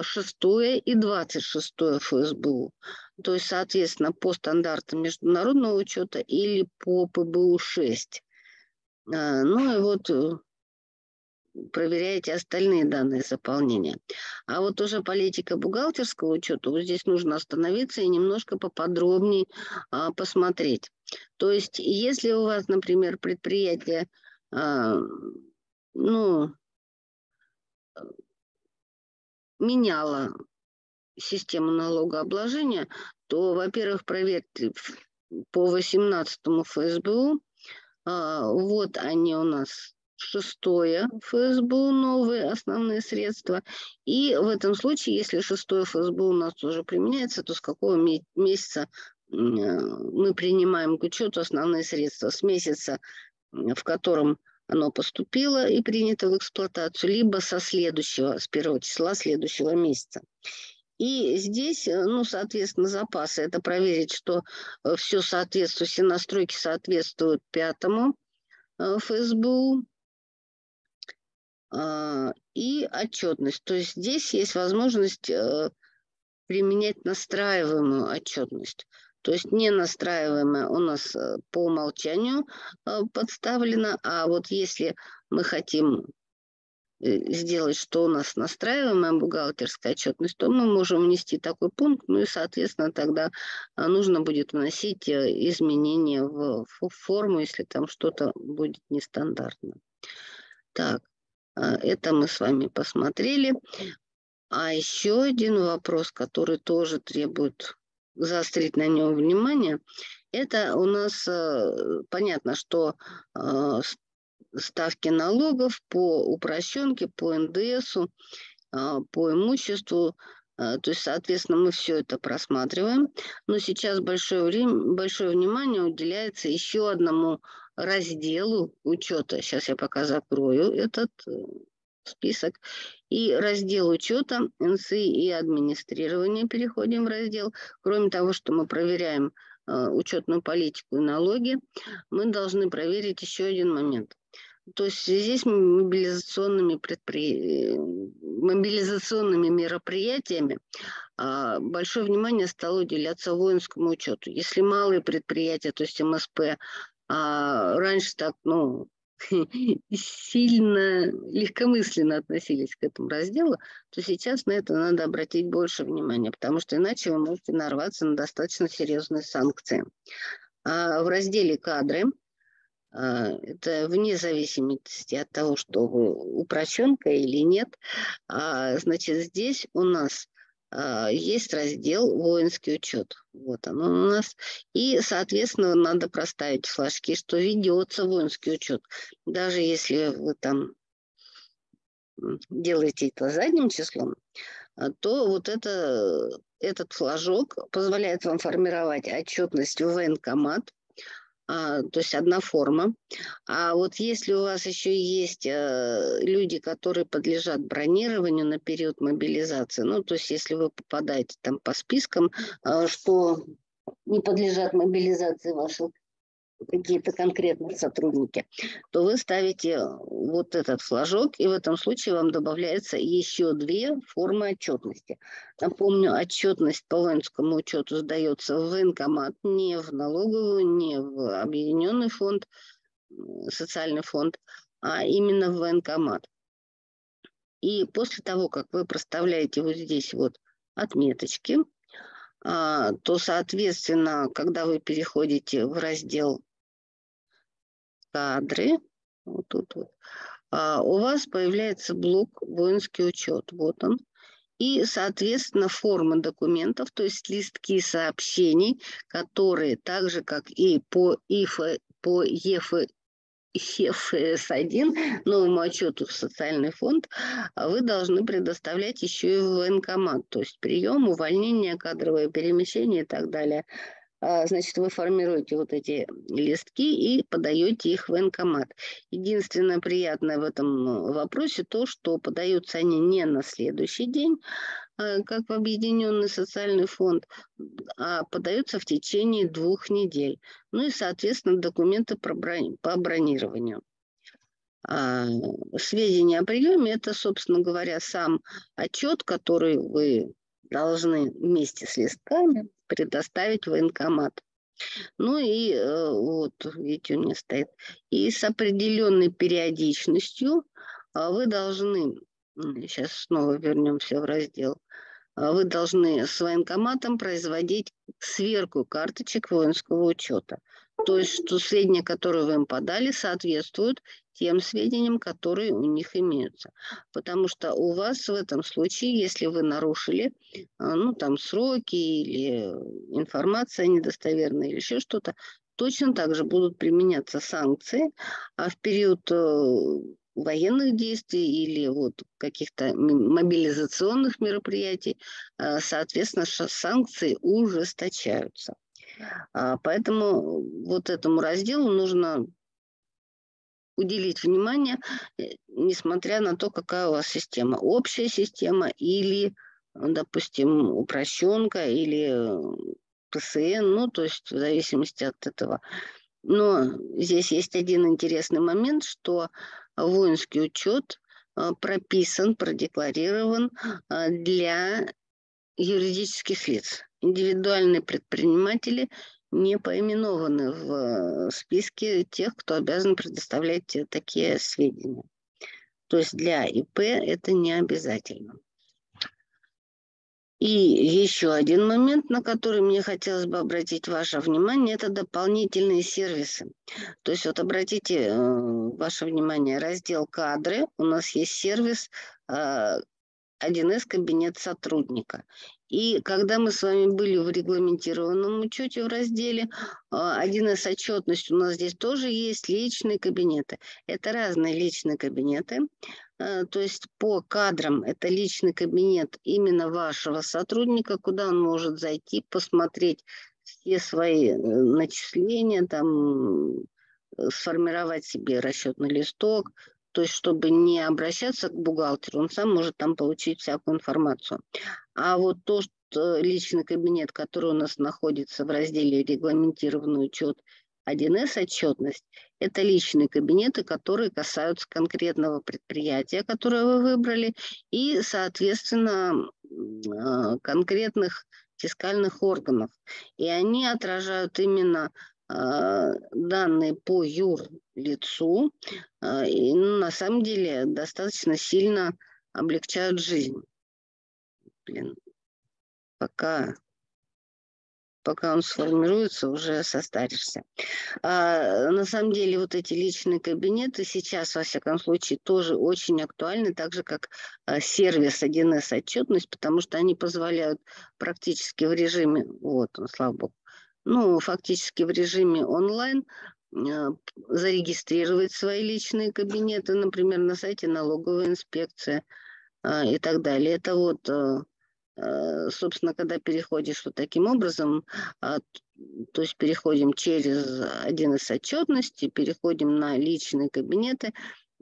6 и 26 ФСБУ. То есть, соответственно, по стандартам международного учета или по ПБУ-6. Ну и вот проверяете остальные данные заполнения. А вот уже политика бухгалтерского учета, вот здесь нужно остановиться и немножко поподробнее посмотреть. То есть, если у вас, например, предприятие, меняло систему налогообложения, то, во-первых, проверьте по 18-му ФСБУ. Вот они у нас, 6-е ФСБУ, новые основные средства. И в этом случае, если 6-е ФСБУ у нас уже применяется, то с какого месяца мы принимаем к учету основные средства? С месяца, в котором оно поступило и принято в эксплуатацию, либо со следующего, с 1 числа следующего месяца. И здесь, соответственно, запасы. Это проверить, что все соответствует, все настройки соответствуют 5-му ФСБУ. И отчетность. То есть здесь есть возможность применять настраиваемую отчетность. То есть не настраиваемая у нас по умолчанию подставлена, а вот если мы хотим сделать, что у нас настраиваемая бухгалтерская отчетность, то мы можем внести такой пункт, ну и, соответственно, тогда нужно будет вносить изменения в форму, если там что-то будет нестандартно. Так, это мы с вами посмотрели. А еще один вопрос, который тоже требует заострить на нем внимание, это у нас понятно, что ставки налогов по упрощенке, по НДСу, по имуществу. То есть, соответственно, мы все это просматриваем. Но сейчас большое внимание уделяется еще одному разделу учета. Сейчас я пока закрою этот список. И раздел учета, НСИ и администрирование переходим в раздел. Кроме того, что мы проверяем учетную политику и налоги, мы должны проверить еще один момент. То есть в связи с мобилизационными мероприятиями большое внимание стало уделяться воинскому учету. Если малые предприятия, то есть МСП, раньше так, сильно легкомысленно относились к этому разделу, то сейчас на это надо обратить больше внимания, потому что иначе вы можете нарваться на достаточно серьезные санкции. В разделе «Кадры» это вне зависимости от того, что вы упрощенка или нет. Значит, здесь у нас есть раздел «Воинский учет». Вот оно у нас. И, соответственно, надо проставить флажки, что ведется воинский учет. Даже если вы там делаете это задним числом, то вот этот флажок позволяет вам формировать отчетность в военкомат. То есть одна форма. А вот если у вас еще есть люди, которые подлежат бронированию на период мобилизации, то есть если вы попадаете там по спискам, что не подлежат мобилизации ваши какие-то конкретные сотрудники, то вы ставите вот этот флажок, и в этом случае вам добавляется еще 2 формы отчетности. Напомню, отчетность по воинскому учету сдается в военкомат, не в налоговую, не в Объединенный социальный фонд, а именно в военкомат. И после того, как вы проставляете вот здесь вот отметочки, то, соответственно, когда вы переходите в раздел «Кадры», вот тут вот, у вас появляется блок «Воинский учет». Вот он. И, соответственно, формы документов, то есть листки сообщений, которые так же, как и по ЕФС-1, новому отчету в социальный фонд, вы должны предоставлять еще и в военкомат, то есть прием, увольнение, кадровое перемещение и так далее. значит, вы формируете вот эти листки и подаете их в военкомат. Единственное приятное в этом вопросе то, что подаются они не на следующий день, как в Объединенный социальный фонд, а подаются в течение 2 недель. Ну и, соответственно, документы по бронированию. Сведения о приеме – это, собственно говоря, сам отчет, который вы должны вместе с листками предоставить в военкомат. Ну и вот, видите, у меня стоит. И с определенной периодичностью вы должны, сейчас снова вернемся в раздел, вы должны с военкоматом производить сверку карточек воинского учета. То есть, что сведения, которые вы им подали, соответствуют тем сведениям, которые у них имеются. Потому что у вас в этом случае, если вы нарушили, ну, там, сроки или информация недостоверная, или еще что-то, точно так же будут применяться санкции, а в период военных действий или вот каких-то мобилизационных мероприятий, соответственно, санкции ужесточаются. Поэтому вот этому разделу нужно уделить внимание, несмотря на то, какая у вас система. Общая система или, допустим, упрощенка или ПСН, ну, то есть в зависимости от этого. Но здесь есть один интересный момент, что воинский учет прописан, продекларирован для юридических лиц. Индивидуальные предприниматели не поименованы в списке тех, кто обязан предоставлять такие сведения. То есть для ИП это не обязательно. И еще один момент, на который мне хотелось бы обратить ваше внимание, это дополнительные сервисы. То есть вот обратите ваше внимание, раздел «Кадры», у нас есть сервис 1С-кабинет сотрудника. И когда мы с вами были в регламентированном учете в разделе 1С-отчетность, у нас здесь тоже есть личные кабинеты. Это разные личные кабинеты. То есть по кадрам это личный кабинет именно вашего сотрудника, куда он может зайти, посмотреть все свои начисления, там, сформировать себе расчетный листок. То есть, чтобы не обращаться к бухгалтеру, он сам может там получить всякую информацию. А вот то, что личный кабинет, который у нас находится в разделе «Регламентированный учет 1С-отчетность», это личные кабинеты, которые касаются конкретного предприятия, которое вы выбрали, и, соответственно, конкретных фискальных органов. И они отражают именно данные по юрлицу и на самом деле достаточно сильно облегчают жизнь. Блин, пока он сформируется, уже состаришься. На самом деле вот эти личные кабинеты сейчас, во всяком случае, тоже очень актуальны, так же как сервис 1С-отчетность, потому что они позволяют практически в режиме, вот он, слава богу, ну, фактически в режиме онлайн зарегистрировать свои личные кабинеты, например, на сайте налоговой инспекции и так далее. Это вот, собственно, когда переходишь вот таким образом, то есть переходим через 1С-отчетности, переходим на личные кабинеты,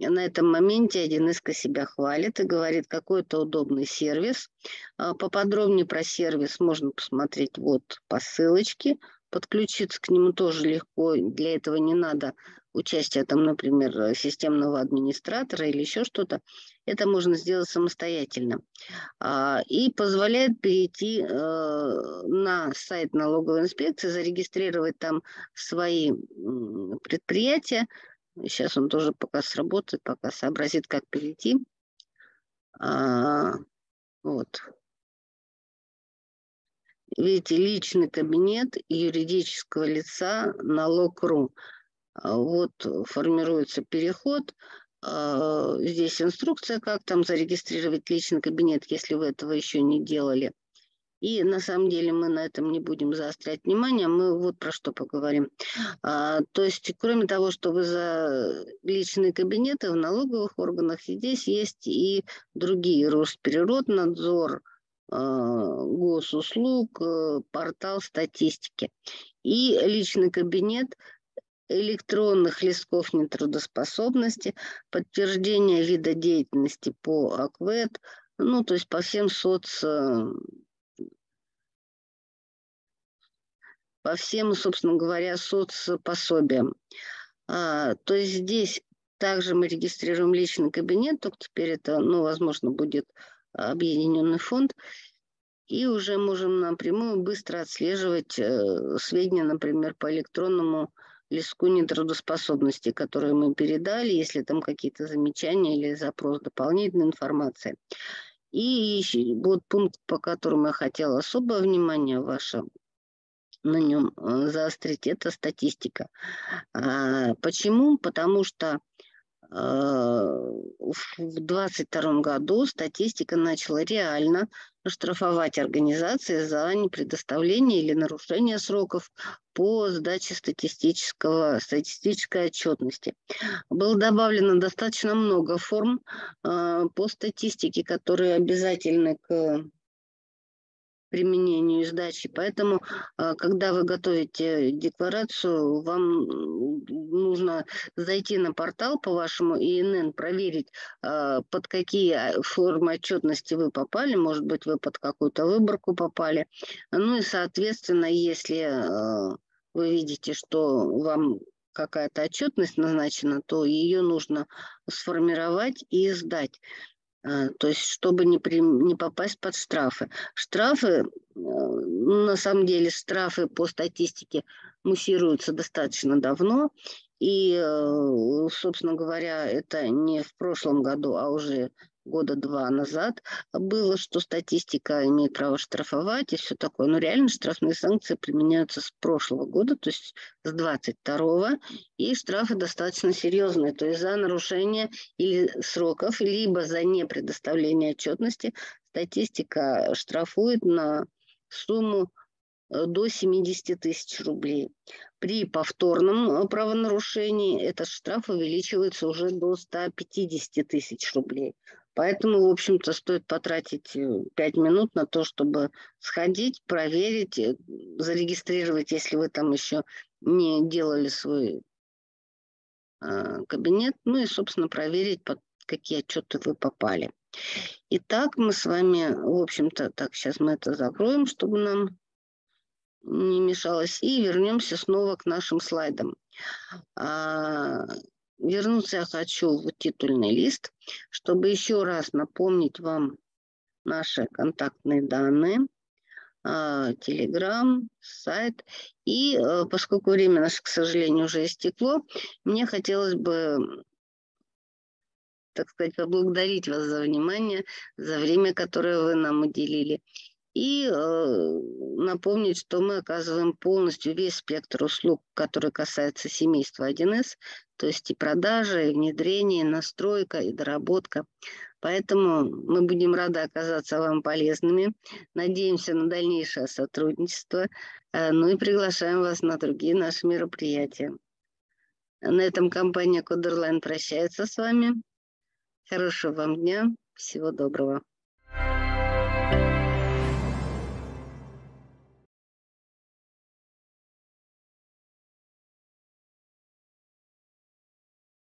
на этом моменте 1С-ка себя хвалит и говорит, какой это удобный сервис. Поподробнее про сервис можно посмотреть вот по ссылочке. Подключиться к нему тоже легко. Для этого не надо участия, там, например, системного администратора или еще что-то. Это можно сделать самостоятельно. И позволяет перейти на сайт налоговой инспекции, зарегистрировать там свои предприятия. Сейчас он тоже пока сработает, пока сообразит, как перейти. Вот. Видите, личный кабинет юридического лица налог.ру. Вот формируется переход. Здесь инструкция, как там зарегистрировать личный кабинет, если вы этого еще не делали. И на самом деле мы на этом не будем заострять внимание, мы вот про что поговорим. То есть, кроме того, что вы за личные кабинеты в налоговых органах, и здесь есть и другие: Росприроднадзор, Госуслуг, портал статистики. и личный кабинет электронных листков нетрудоспособности, подтверждение вида деятельности по ОКВЭД, ну, то есть по всем собственно говоря, соцпособиям. То есть здесь также мы регистрируем личный кабинет, только теперь это, ну, возможно, будет объединенный фонд, и уже можем напрямую быстро отслеживать сведения, например, по электронному листку нетрудоспособности, которые мы передали, если там какие-то замечания или запрос дополнительной информации. И вот пункт, по которому я хотела особое внимание ваше на нем заострить, это статистика. Почему? Потому что в 2022 году статистика начала реально штрафовать организации за непредоставление или нарушение сроков по сдаче статистической отчетности. Было добавлено достаточно много форм по статистике, которые обязательны к применению и сдачи. Поэтому, когда вы готовите декларацию, вам нужно зайти на портал по вашему ИНН, проверить, под какие формы отчетности вы попали, может быть, вы под какую-то выборку попали. Ну и, соответственно, если вы видите, что вам какая-то отчетность назначена, то ее нужно сформировать и сдать. То есть, чтобы не попасть под штрафы. Штрафы, на самом деле, штрафы по статистике муссируются достаточно давно. И, собственно говоря, это не в прошлом году, а уже года два назад было, что статистика имеет право штрафовать и все такое. Но реально штрафные санкции применяются с прошлого года, то есть с 22-го, и штрафы достаточно серьезные, то есть за нарушение или сроков, либо за непредоставление отчетности статистика штрафует на сумму до 70 тысяч рублей. При повторном правонарушении этот штраф увеличивается уже до 150 тысяч рублей. Поэтому, в общем-то, стоит потратить 5 минут на то, чтобы сходить, проверить, зарегистрировать, если вы там еще не делали свой кабинет, ну и, собственно, проверить, под какие отчеты вы попали. Итак, мы с вами, в общем-то, так, сейчас мы это закроем, чтобы нам не мешалось, и вернемся снова к нашим слайдам. Вернуться я хочу в титульный лист, чтобы еще раз напомнить вам наши контактные данные, Telegram, сайт. И поскольку время наше, к сожалению, уже истекло, мне хотелось бы, так сказать, поблагодарить вас за внимание, за время, которое вы нам уделили. И напомнить, что мы оказываем полностью весь спектр услуг, который касается семейства 1С, то есть и продажа, и внедрение, и настройка, и доработка. Поэтому мы будем рады оказаться вам полезными, надеемся на дальнейшее сотрудничество, ну и приглашаем вас на другие наши мероприятия. На этом компания Кодерлайн прощается с вами. Хорошего вам дня, всего доброго.